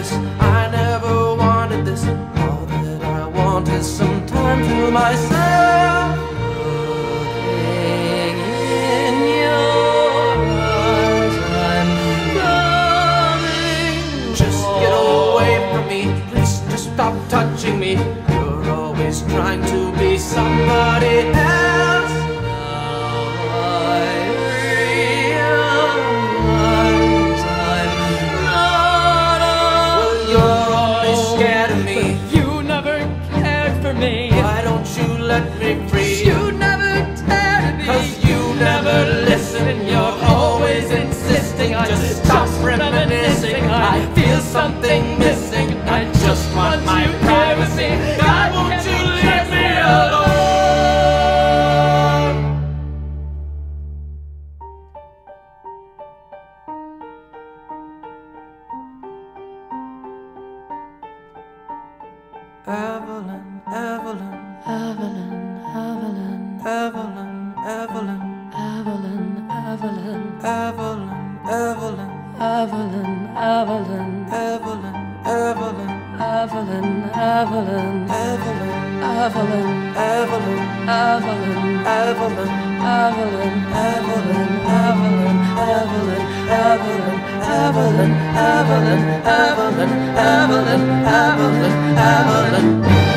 this, I never wanted this. All that I want is some time to myself. Looking in your eyes, I'm coming. Just get away from me, please just stop touching me. You're always trying to be somebody else. Why don't you let me free? You never tell me, 'cause you never listen. You're always insisting. I just stop reminiscing. I feel something missing. I just want my privacy. God, won't you leave me alone? Eveyln, Eveyln, Eveyln, Eveyln, Eveyln, Eveyln, Eveyln, Eveyln, Eveyln, Eveyln, Eveyln, Eveyln, Eveyln, Eveyln, Eveyln, Eveyln, Eveyln, Eveyln, Eveyln, Eveyln, Eveyln, Eveyln, Eveyln, Eveyln, Eveyln, Eveyln, Eveyln, Eveyln, Eveyln, Eveyln, Eveyln, Eveyln.